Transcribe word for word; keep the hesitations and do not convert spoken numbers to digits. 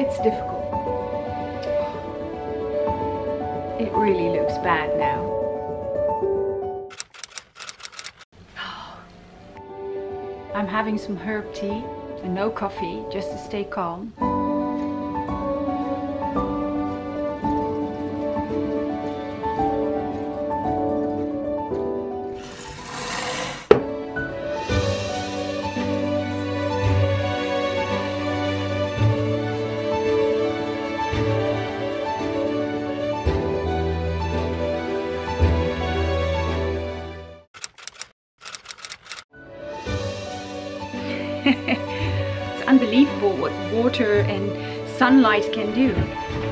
It's difficult. It really looks bad now. I'm having some herb tea and no coffee just to stay calm. It's unbelievable what water and sunlight can do.